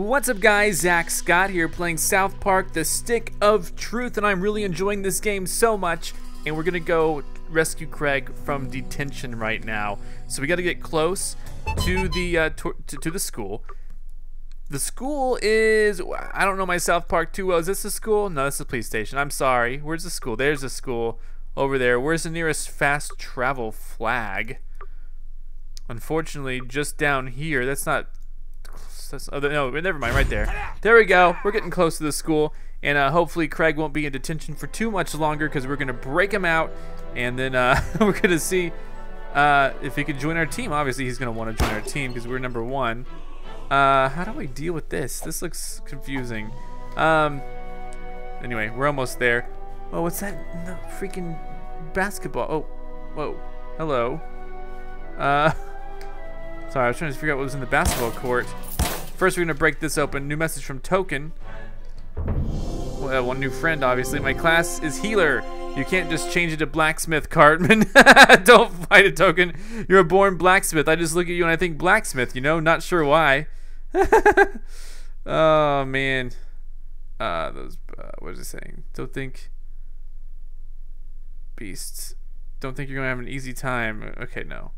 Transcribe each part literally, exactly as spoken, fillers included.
What's up guys, Zach Scott here playing South Park The Stick of Truth, and I'm really enjoying this game so much, and we're gonna go rescue Craig from detention right now. So we gotta get close to the uh, to, to, to the school. The school is, I don't know my South Park too well. Is this the school? No, this is the police station. I'm sorry. Where's the school? There's the school over there. Where's the nearest fast travel flag? Unfortunately, just down here. That's not... That's, oh, no, never mind, right there. There we go. We're getting close to the school, and uh, hopefully Craig won't be in detention for too much longer, because we're gonna break him out, and then uh, we're gonna see uh, if he can join our team. Obviously, he's gonna want to join our team because we're number one. Uh, how do I deal with this? This looks confusing. Um, anyway, we're almost there. Oh, what's that? No, freaking basketball. Oh, whoa. Hello. Uh, sorry, I was trying to figure out what was in the basketball court. First, we're gonna break this open. New message from Token. Well, one new friend, obviously. My class is healer. You can't just change it to blacksmith, Cartman. Don't fight it, Token. You're a born blacksmith. I just look at you and I think blacksmith, you know? Not sure why. Oh, man. Uh, those, uh, what is it saying? Don't think... Beasts. Don't think you're gonna have an easy time. Okay, no.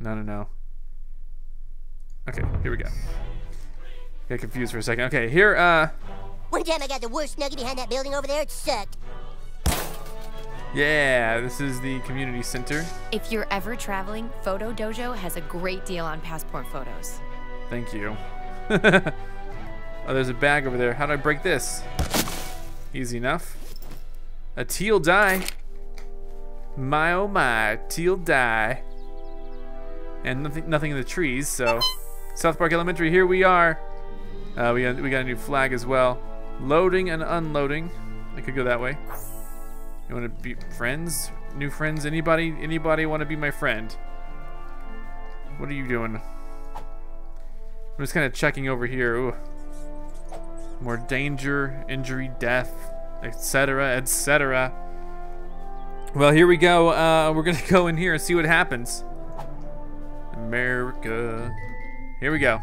No, no, no. Okay, here we go. Got confused for a second. Okay, here, uh... one time I got the worst nugget behind that building over there. It sucked. Yeah, this is the community center. If you're ever traveling, Photo Dojo has a great deal on passport photos. Thank you. Oh, there's a bag over there. How do I break this? Easy enough. A teal dye. My oh my, teal dye. And nothing, nothing in the trees, so... South Park Elementary, here we are. Uh, we, got, we got a new flag as well. Loading and unloading. I could go that way. You want to be friends? New friends? Anybody? Anybody want to be my friend? What are you doing? I'm just kind of checking over here. Ooh. More danger, injury, death, et cetera, et cetera. Well, here we go. Uh, we're gonna go in here and see what happens. America. Here we go.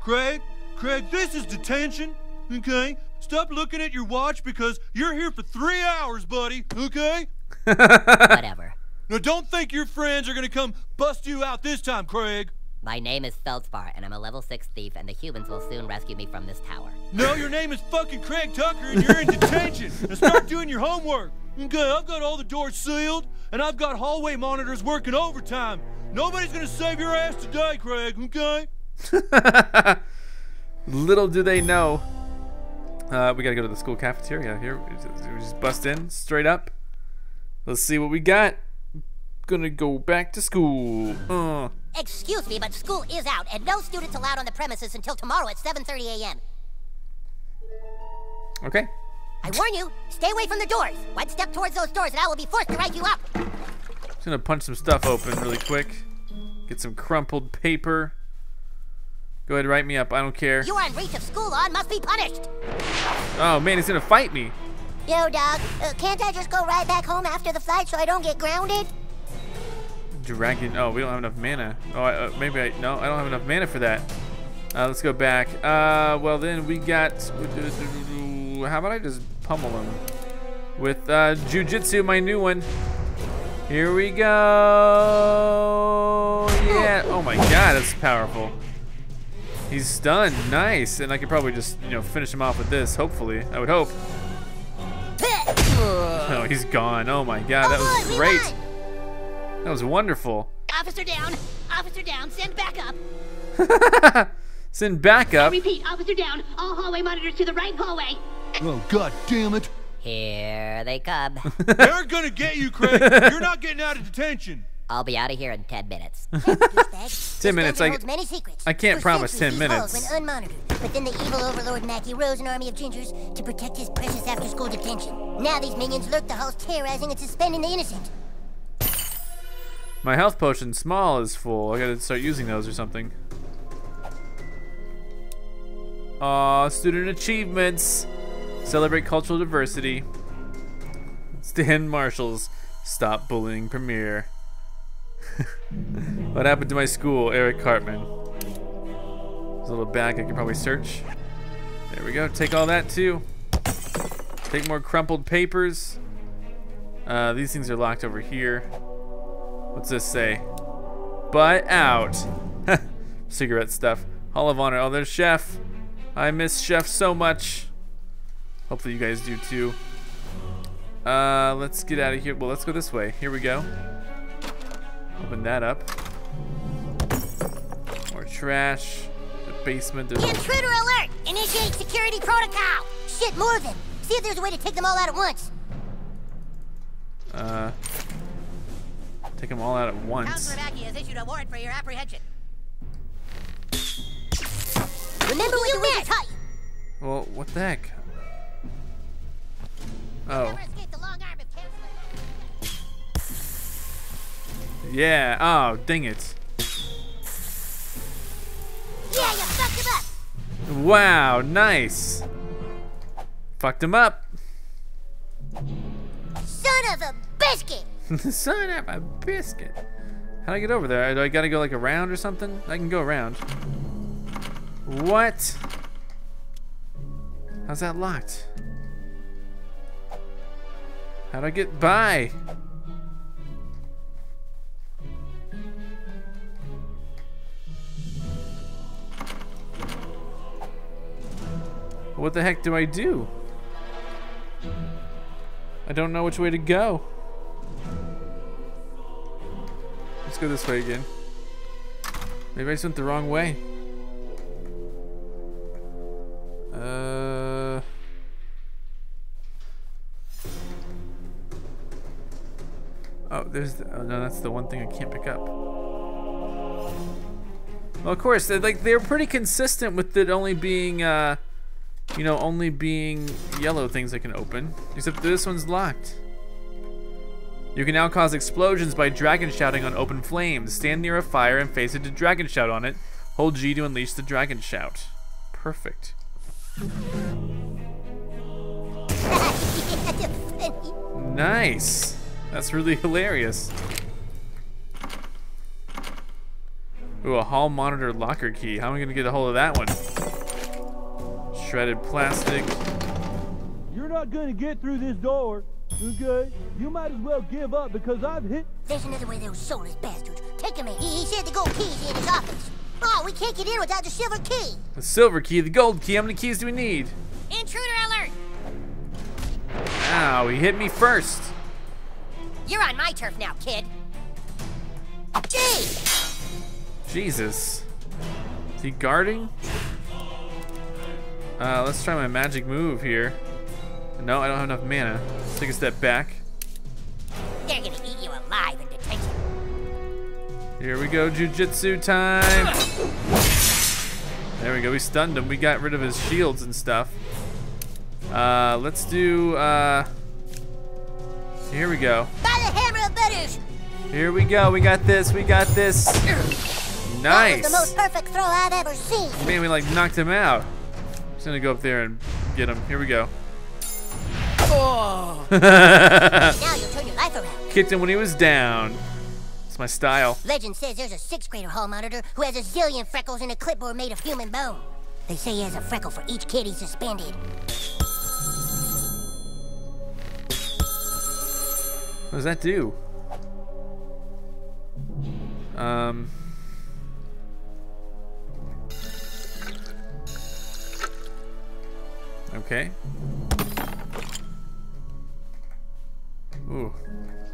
Craig, Craig, this is detention, okay? Stop looking at your watch because you're here for three hours, buddy, okay? Whatever. Now don't think your friends are gonna come bust you out this time, Craig. My name is Feldspar, and I'm a level six thief, and the humans will soon rescue me from this tower. No, your name is fucking Craig Tucker, and you're in detention. Now start doing your homework. Okay, I've got all the doors sealed, and I've got hallway monitors working overtime. Nobody's gonna save your ass today, Craig, okay? Little do they know. Uh, we gotta go to the school cafeteria. Here, we just, we just bust in straight up. Let's see what we got. Gonna go back to school. Uh. Excuse me, but school is out, and no students allowed on the premises until tomorrow at seven thirty A M Okay. I warn you, stay away from the doors. One step towards those doors, and I will be forced to write you up. Just gonna punch some stuff open really quick. Get some crumpled paper. Go ahead, write me up. I don't care. You are in breach of school law and must be punished. Oh man, he's gonna fight me. Yo, dog. Uh, can't I just go right back home after the flight so I don't get grounded? Dragon. Oh, we don't have enough mana. Oh, I, uh, maybe I. No, I don't have enough mana for that. Uh, let's go back. Uh, well then we got. How about I just pummel him with uh, jujitsu, my new one. Here we go. Yeah. Oh my God, that's powerful. He's stunned, nice, and I could probably just, you know, finish him off with this, hopefully. I would hope. Oh, he's gone. Oh my God, that was great. That was wonderful. Officer down, officer down, send backup. Send backup. I repeat, officer down, all hallway monitors to the right hallway. Oh, God damn it. Here they come. They're gonna get you, Craig. You're not getting out of detention. I'll be out of here in ten minutes. ten minutes, I, I can't promise ten minutes. When unmonitored, but then the evil overlord Mackey rose an army of gingers to protect his precious after-school detention. Now these minions lurk the halls, terrorizing and suspending the innocent. My health potion small is full. I gotta start using those or something. Aw, student achievements. Celebrate cultural diversity. Stand marshals. Stop bullying premier. What happened to my school, Eric Cartman? There's a little bag I can probably search. There we go. Take all that too. Take more crumpled papers. Uh, these things are locked over here. What's this say? Butt out. Cigarette stuff. Hall of Honor. Oh, there's Chef. I miss Chef so much. Hopefully you guys do too. Uh, let's get out of here. Well, let's go this way. Here we go. Open that up. More trash. The basement. There's Intruder alert! Initiate security protocol! Shit, more of them. See if there's a way to take them all out at once. Uh, take them all out at once. Counselor Mackey has issued a warrant for your apprehension. Remember what you meant. Well, what the heck? Oh. Yeah. Oh, dang it. Yeah, you fucked him up. Wow, nice. Fucked him up. Son of a biscuit. Son of a biscuit. How do I get over there? Do I gotta go like around or something? I can go around. What? How's that locked? How do I get by? What the heck do I do? I don't know which way to go. Let's go this way again. Maybe I just went the wrong way. Uh, oh, there's the, oh no, that's the one thing I can't pick up. Well, of course, they're, like they're pretty consistent with it only being, uh, you know, only being yellow things I can open. Except this one's locked. You can now cause explosions by dragon shouting on open flames. Stand near a fire and face it to dragon shout on it. Hold G to unleash the dragon shout. Perfect. Nice. That's really hilarious. Ooh, a hall monitor locker key. How am I gonna get a hold of that one? Shredded plastic. You're not gonna get through this door. Okay? You might as well give up because I've hit. There's another way those soulless bastards. Take him in. He, he said the gold key's in his office. Oh, we can't get in without the silver key. The silver key, the gold key. How many keys do we need? Intruder alert! Ow, he hit me first. You're on my turf now, kid. Gee! Jesus. Is he guarding? Uh, let's try my magic move here. No, I don't have enough mana. Let's take a step back. They're gonna eat you alive in detention. Here we go, jujitsu time! There we go, we stunned him. We got rid of his shields and stuff. Uh, let's do, uh... Here we go. By the hammer of Butters! Here we go, we got this, we got this! Nice! That was the most perfect throw I've ever seen! Man, we like knocked him out. Just gonna go up there and get him. Here we go. Oh. Now you'll turn your life around. Kicked him when he was down. My style. Legend says there's a sixth grader hall monitor who has a zillion freckles and a clipboard made of human bone. They say he has a freckle for each kid he suspended. What does that do? Um. Okay. Ooh.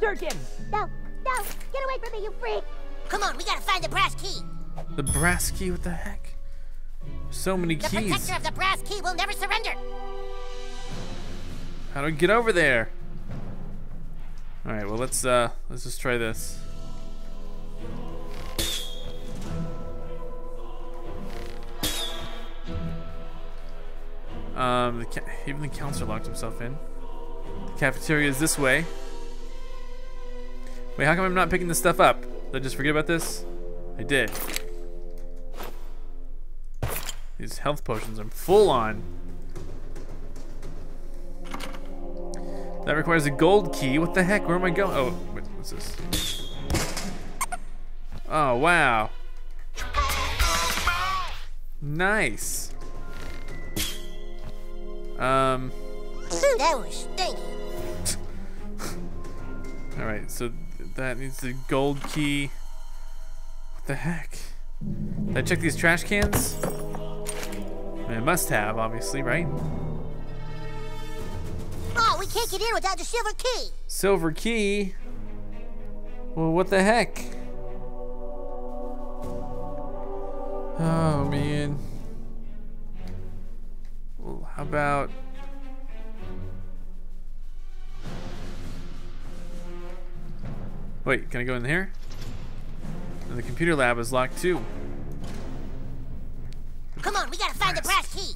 Search him. No. No, get away from me, you freak! Come on, we gotta find the brass key. The brass key? What the heck? So many keys. The protector of the brass key will never surrender. How do I get over there? All right, well let's uh, let's just try this. Um, the ca even the counselor locked himself in. The cafeteria is this way. Wait, how come I'm not picking this stuff up? Did I just forget about this? I did. These health potions, I'm full on. That requires a gold key. What the heck? Where am I going? Oh, wait, what's this? Oh, wow. Nice. Um. That was stinky. All right, so that needs the gold key. What the heck? Did I check these trash cans? I mean, I must have, obviously, right? Oh, we can't get in without the silver key. Silver key? Well, what the heck? Oh, man. Well, how about... Wait, can I go in here? And the computer lab is locked too. Come on, we gotta find the brass key.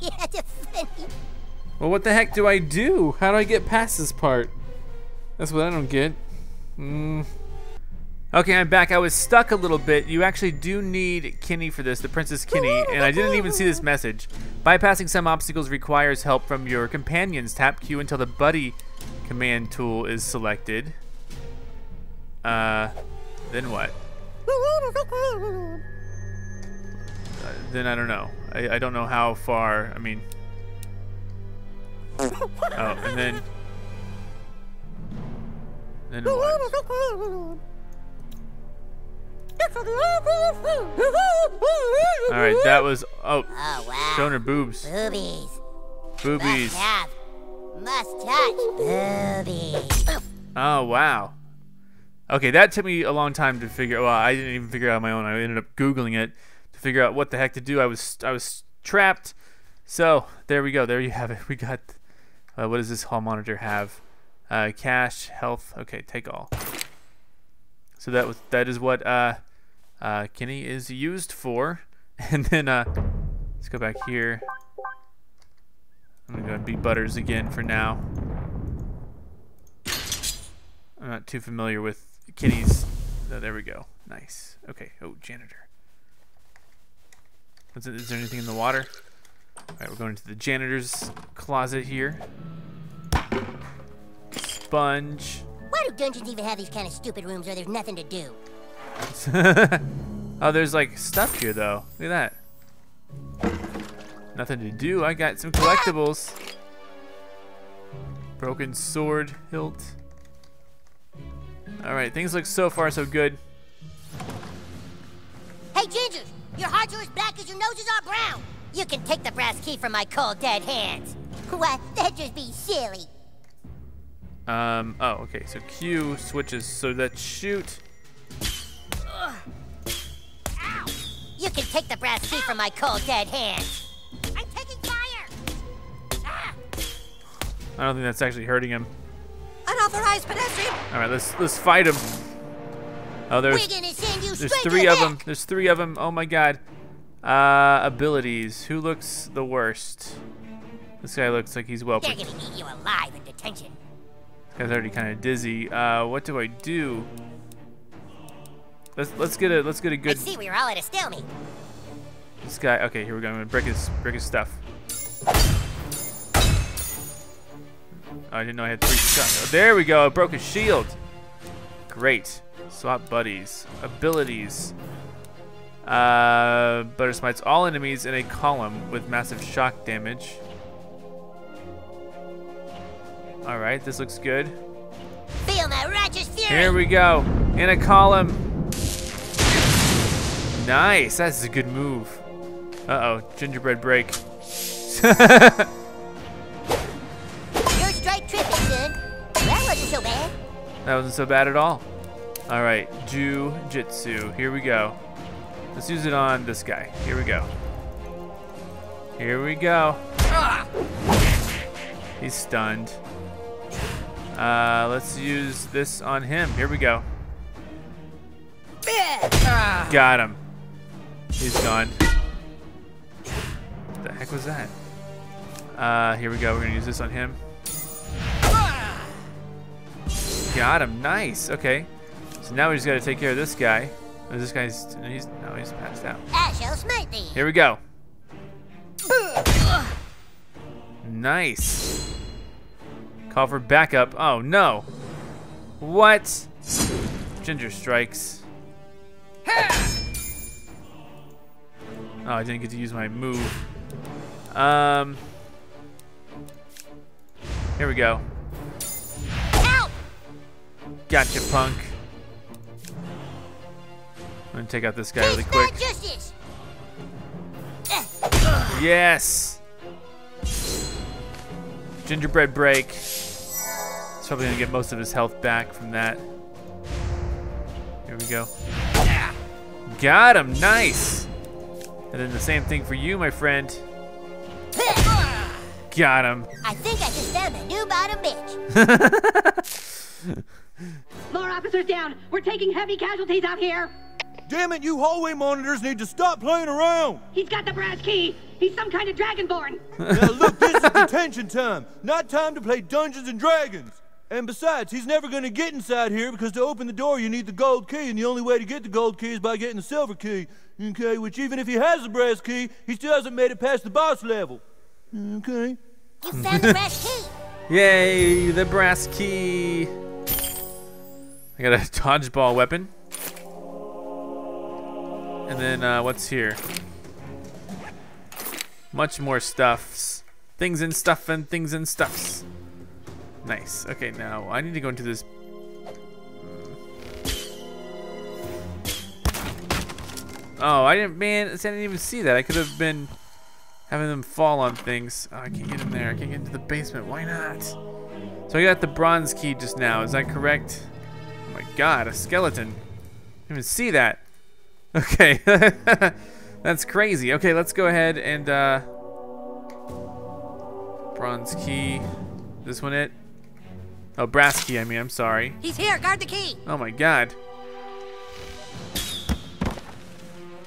Yeah, that's funny. Well, what the heck do I do? How do I get past this part? That's what I don't get. Mm. Okay, I'm back. I was stuck a little bit. You actually do need Kenny for this, the Princess Kenny, and I didn't even see this message. Bypassing some obstacles requires help from your companions. Tap Q until the buddy command tool is selected. Uh, then what? Uh, then I don't know. I, I don't know how far, I mean. Oh, and then. Then what? Alright, that was, oh, oh wow. Showing her boobs. Boobies. Boobies. Must have. Must touch. Boobies. Oh, wow. Okay, that took me a long time to figure, well, I didn't even figure it out on my own. I ended up Googling it to figure out what the heck to do. I was, I was trapped. So, there we go. There you have it. We got, uh, what does this hall monitor have? Uh, cash, health. Okay, take all. So that was that is what uh, uh, Kenny is used for, and then uh, let's go back here. I'm gonna go and be Butters again for now. I'm not too familiar with Kenny's. Oh, there we go. Nice. Okay. Oh, janitor. What's it, is there anything in the water? All right, we're going to the janitor's closet here. Sponge. Why do dungeons even have these kind of stupid rooms where there's nothing to do? Oh, there's like stuff here though. Look at that. Nothing to do. I got some collectibles. Broken sword hilt. All right, things look so far so good. Hey, Ginger, your hearts are as black as your noses are brown. You can take the brass key from my cold dead hands. What? That'd just be silly. Um, oh, okay, so Q switches, so that shoot. Ow. You can take the brass key from my cold dead hands. I'm taking fire. Ah. I don't think that's actually hurting him. Unauthorized pedestrian. All right, let's let's fight him. Oh, there's there's three of them. There's three of them. Oh my God. Uh, abilities. Who looks the worst? This guy looks like he's well. They're gonna eat you alive in detention. Guy's already kind of dizzy. Uh, what do I do? Let's let's get a let's get a good. I see, we were all at a stalemate. This guy. Okay, here we go. I'm gonna break his break his stuff. Oh, I didn't know I had three shots. Oh, there we go. I broke his shield. Great. Swap buddies. Abilities. Uh, Butter smites all enemies in a column with massive shock damage. All right, this looks good. Feel my righteous fury. Here we go, in a column. Nice, that's a good move. Uh-oh, gingerbread break. Your strike tripping, dude. That wasn't so bad. That wasn't so bad at all. All right, jiu-jitsu, here we go. Let's use it on this guy, here we go. Here we go. Ah! He's stunned. Uh, let's use this on him. Here we go. Ah. Got him. He's gone. What the heck was that? Uh, here we go. We're gonna use this on him. Ah. Got him. Nice. Okay. So now we just gotta take care of this guy. Oh, this guy's he's no, he's passed out. I shall smite thee. Here we go. Ah. Nice. Call for backup. Oh no. What? Ginger strikes. Oh, I didn't get to use my move. Um. Here we go. Help! Gotcha, punk. I'm gonna take out this guy really quick. Yes! Gingerbread break. He's probably gonna get most of his health back from that. Here we go. Got him, nice! And then the same thing for you, my friend. Got him. I think I just found the new bottom bitch. More officers down. We're taking heavy casualties out here. Damn it, you hallway monitors need to stop playing around. He's got the brass key. He's some kind of dragonborn. Now look, this is detention time. Not time to play Dungeons and Dragons. And besides, he's never gonna get inside here because to open the door you need the gold key, and the only way to get the gold key is by getting the silver key. Okay, which even if he has the brass key, he still hasn't made it past the boss level. Okay. You found the brass key! Yay, the brass key! I got a dodgeball weapon. And then uh, what's here? Much more stuffs. Things and stuff and things and stuffs. Nice. Okay, now I need to go into this. Oh, I didn't, man, I didn't even see that. I could have been having them fall on things. Oh, I can't get in there. I can't get into the basement. Why not? So I got the bronze key just now. Is that correct? Oh my god, a skeleton. I didn't even see that. Okay. That's crazy. Okay, let's go ahead and uh, bronze key. This one it? Oh, brass key, I mean, I'm sorry. He's here, guard the key. Oh my god.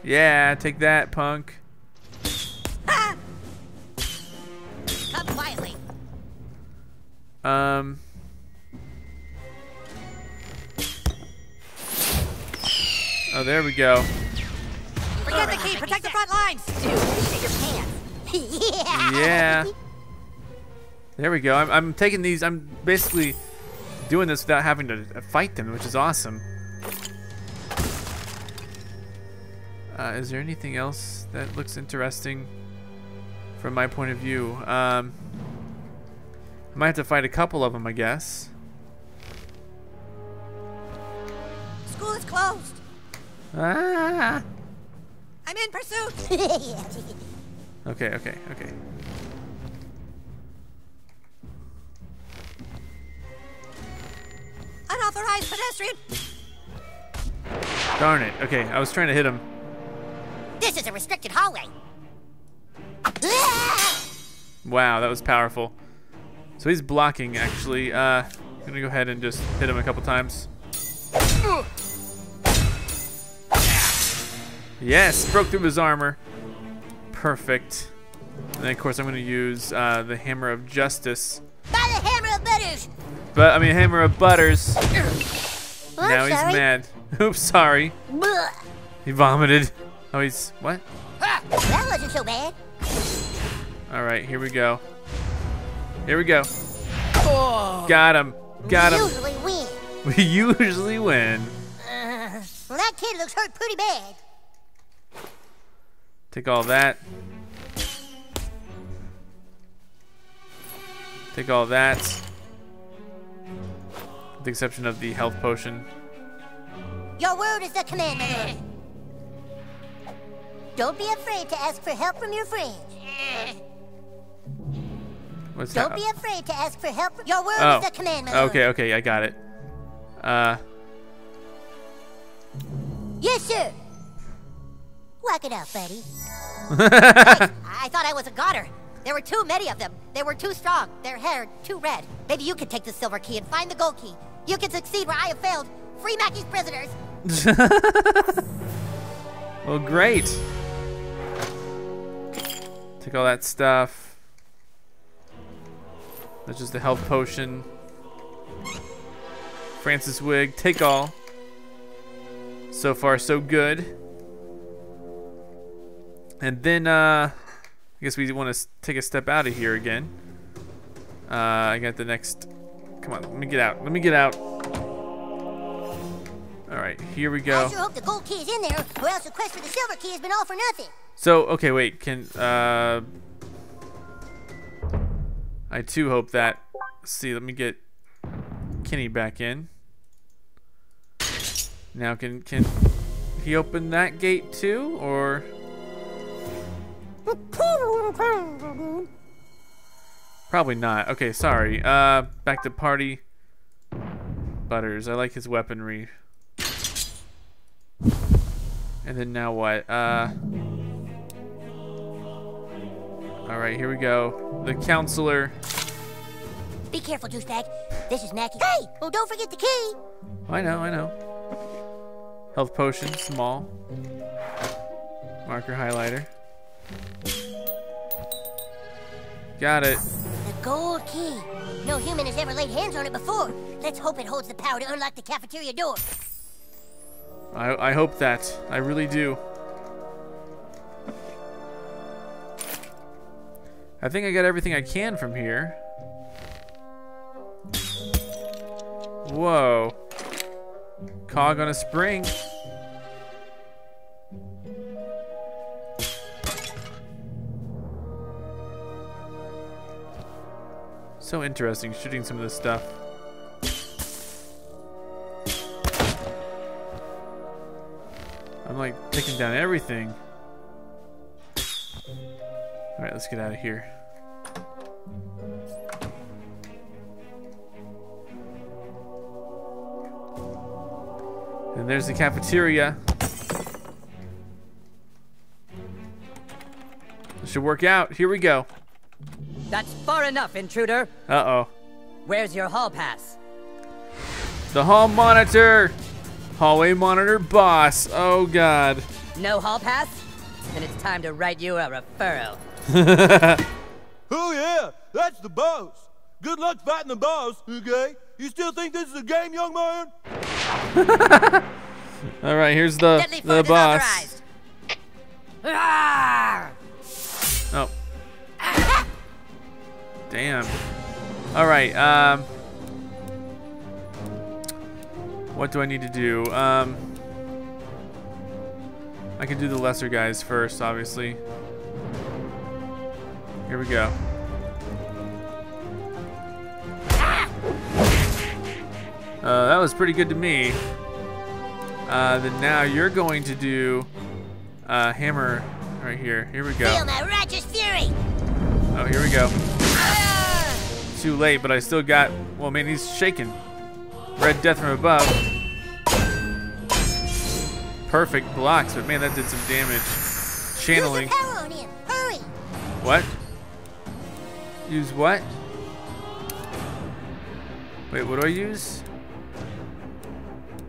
Yeah, take that, punk. Ah! Come quietly. Um. Oh, there we go. Forget the key, protect the front lines. Dude, look at your pants. Yeah. Yeah. There we go. I'm, I'm taking these. I'm basically doing this without having to fight them, which is awesome. Uh, is there anything else that looks interesting from my point of view? Um, I might have to fight a couple of them, I guess. School is closed. Ah! I'm in pursuit. Okay. Okay. Okay. Unauthorized pedestrian. Darn it. Okay, I was trying to hit him. This is a restricted hallway. Wow, that was powerful. So he's blocking, actually. Uh, I'm gonna go ahead and just hit him a couple times. Yes, broke through his armor. Perfect. And then, of course, I'm gonna use uh, the Hammer of Justice. By the Hammer of Butters! But I mean, Hammer of Butters. Well, now I'm he's sorry. mad. Oops, sorry. Blah. He vomited. Oh, he's what? Ah, that wasn't so bad. All right, here we go. Here we go. Oh. Got him. Got we him. Usually win. We usually win. Uh, well, that kid looks hurt pretty bad. Take all that. Take all that. The exception of the health potion. Your word is the commandment. Don't be afraid to ask for help from your friends. What's Don't that? be afraid to ask for help. Your word oh. is the commandment. Okay, okay, I got it. Uh. Yes, sir. Walk it out, buddy. Thanks. I thought I was a godder. There were too many of them. They were too strong. Their hair too red. Maybe you could take the silver key and find the gold key. You can succeed where I have failed. Free Mackey's prisoners. Well, great. Take all that stuff. That's just the health potion. Francis Wig, take all. So far, so good. And then, uh, I guess we want to take a step out of here again. Uh, I got the next Come on, let me get out. Let me get out. All right, here we go. I sure hope the gold key is in there, or else the quest for the silver key has been all for nothing. So, okay, wait. Can uh, I too hope that. Let's see, let me get Kenny back in. Now, can can he open that gate too, or? Probably not. Okay, sorry. Uh, back to party. Butters. I like his weaponry. And then now what? Uh. All right, here we go. The counselor. Be careful, juice bag. This is Mackey. Hey! Well, don't forget the key. I know. I know. Health potion, small. Marker highlighter. Got it. The gold key. No human has ever laid hands on it before. Let's hope it holds the power to unlock the cafeteria door. I, I hope that. I really do. I think I got everything I can from here. Whoa. Cog on a spring. So interesting shooting some of this stuff. I'm like taking down everything. All right, let's get out of here. And there's the cafeteria. This should work out. Here we go. That's far enough, intruder. Uh-oh. Where's your hall pass? The hall monitor. Hallway monitor boss. Oh, God. No hall pass? Then it's time to write you a referral. Oh, yeah. That's the boss. Good luck fighting the boss, okay? You still think this is a game, young man? All right, here's the, the boss. Oh. Damn. All right. Um, what do I need to do? Um, I can do the lesser guys first, obviously. Here we go. Uh, that was pretty good to me. Uh, then now you're going to do uh, hammer right here. Here we go. Feel my righteous fury. Oh, here we go. Too late, but I still got. Well, man, he's shaking. Red death from above. Perfect blocks, but man, that did some damage. Channeling. Use the power on him. Hurry. What? Use what? Wait, what do I use?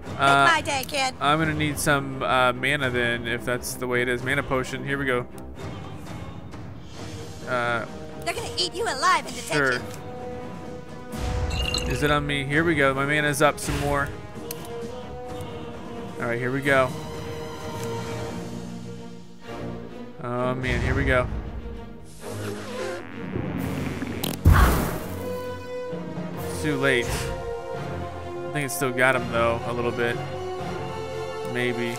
Uh, it's my day, kid. I'm gonna need some uh, mana then, if that's the way it is. Mana potion. Here we go. Uh, They're gonna eat you alive and detect sure. you. Is it on me? Here we go. My mana's up some more. All right, here we go. Oh man, here we go. It's too late. I think it still got him though, a little bit. Maybe.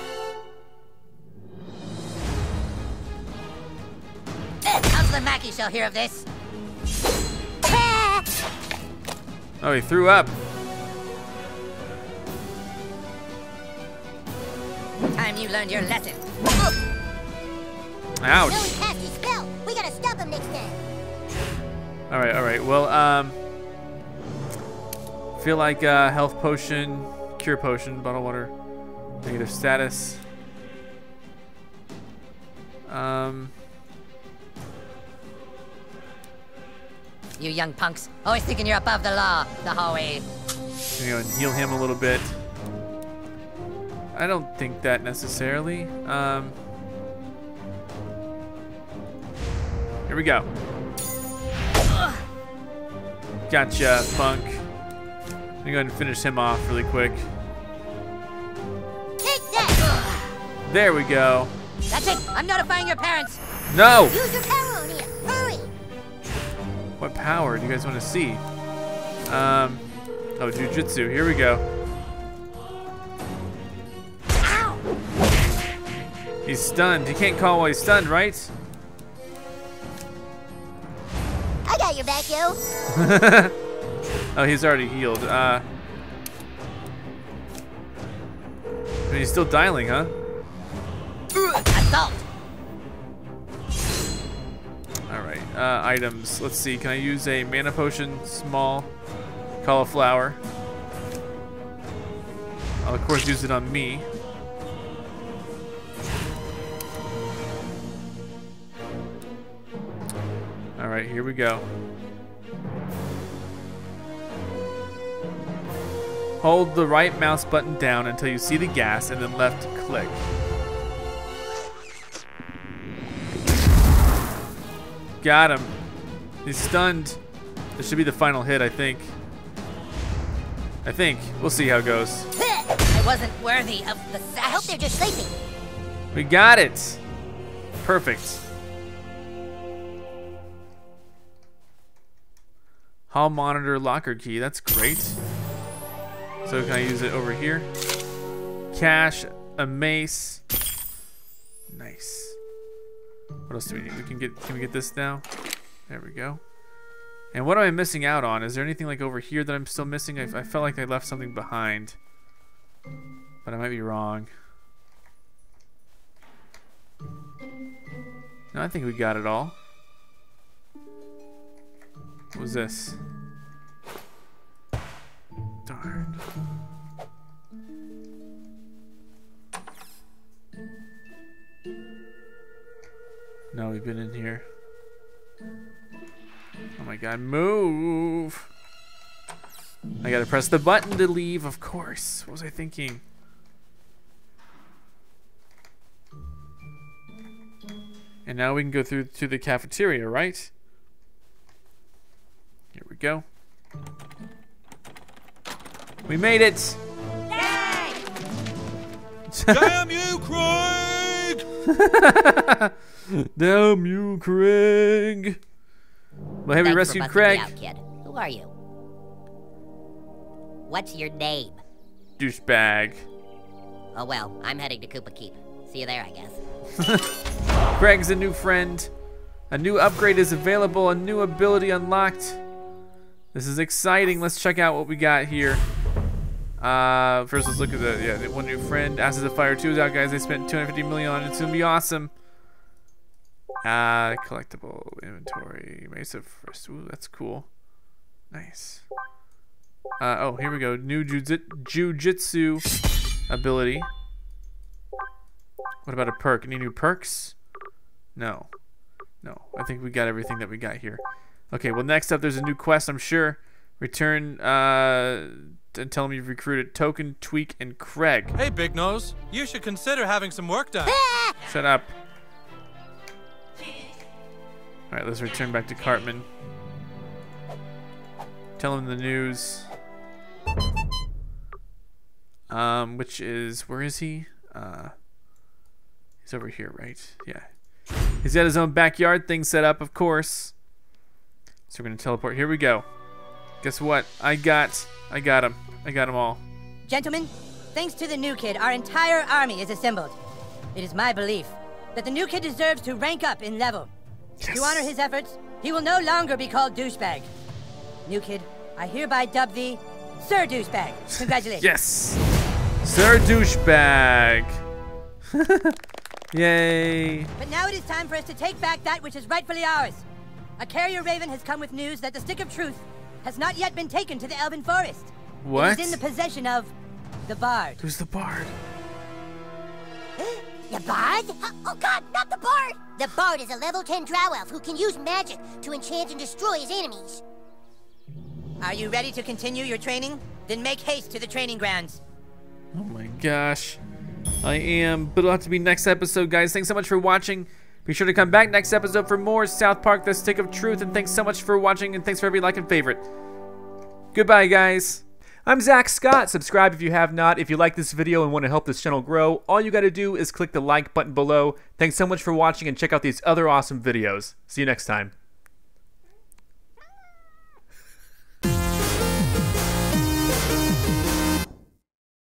Counselor Mackey shall hear of this. Oh, he threw up. Time you learned your lesson. Ouch. No, he passed his spell. We gotta stop him next time. All right, all right. Well, um, feel like uh, health potion, cure potion, bottle water, negative status. Um. You young punks, always thinking you're above the law, the hallway. I'm gonna go and heal him a little bit. I don't think that necessarily. Um, here we go. Gotcha, punk. I'm gonna go ahead and finish him off really quick. Take that. There we go. That's it. I'm notifying your parents. No. Use your power on him. Hurry. What power do you guys want to see? Um, Oh, jujitsu. Here we go. Ow! He's stunned. You can't call while he's stunned, right? I got your back, yo. Oh, he's already healed. Uh, I mean, he's still dialing, huh? Assault. All right. Uh, items. Let's see. Can I use a mana potion? Small. Cauliflower. I'll of course use it on me. All right, here we go. Hold the right mouse button down until you see the gas and then left click. Got him. He's stunned. This should be the final hit, I think. I think. We'll see how it goes. I wasn't worthy of the sash. I hope they're just sleeping. We got it. Perfect. Hall monitor locker key. That's great. So can I use it over here? Cash, a mace. Nice. What else do we need? We can get. Can we get this now? There we go. And what am I missing out on? Is there anything like over here that I'm still missing? I, I felt like I left something behind, but I might be wrong. No, I think we got it all. What was this? Darn. No, we've been in here. Oh my god, move! I gotta press the button to leave, of course. What was I thinking? And now we can go through to the cafeteria, right? Here we go. We made it! Yay! Damn you, Craig! Damn you, Craig! Well, have you rescued Craig? Out, kid. Who are you? What's your name? Douchebag. Oh well, I'm heading to Koopa Keep. See you there, I guess. Craig's a new friend. A new upgrade is available. A new ability unlocked. This is exciting. Let's check out what we got here. Uh, first, let's look at the yeah. One new friend. Ashes of Fire two is out, guys. They spent two hundred fifty million on it. It's gonna be awesome. Uh, collectible inventory. Mace of first. Ooh, that's cool. Nice. Uh, oh, here we go. New jujitsu ability. What about a perk? Any new perks? No. No. I think we got everything that we got here. Okay, well, next up, there's a new quest, I'm sure. Return, uh, and tell them you've recruited Token, Tweak, and Craig. Hey, Big Nose. You should consider having some work done. Shut up. Alright, let's return back to Cartman. Tell him the news. Um, which is, where is he? Uh, he's over here, right? Yeah. He's got his own backyard thing set up, of course. So we're gonna teleport. Here we go. Guess what? I got, I got him. I got them all. Gentlemen, thanks to the new kid, our entire army is assembled. It is my belief that the new kid deserves to rank up in level. Yes. To honor his efforts, he will no longer be called douchebag. New kid, I hereby dub thee Sir Douchebag. Congratulations. Yes. Sir Douchebag. Yay. But now it is time for us to take back that which is rightfully ours. A carrier raven has come with news that the Stick of Truth has not yet been taken to the Elven Forest. What? It is in the possession of the Bard. Who's the Bard? The Bard? Oh god, not the Bard! The Bard is a level ten drow elf who can use magic to enchant and destroy his enemies. Are you ready to continue your training? Then make haste to the training grounds. Oh my gosh. I am, but it'll have to be next episode, guys. Thanks so much for watching. Be sure to come back next episode for more South Park, The Stick of Truth. And thanks so much for watching, and thanks for every like and favorite. Goodbye, guys. I'm Zach Scott. Subscribe if you have not. If you like this video and want to help this channel grow, all you got to do is click the like button below. Thanks so much for watching, and check out these other awesome videos. See you next time.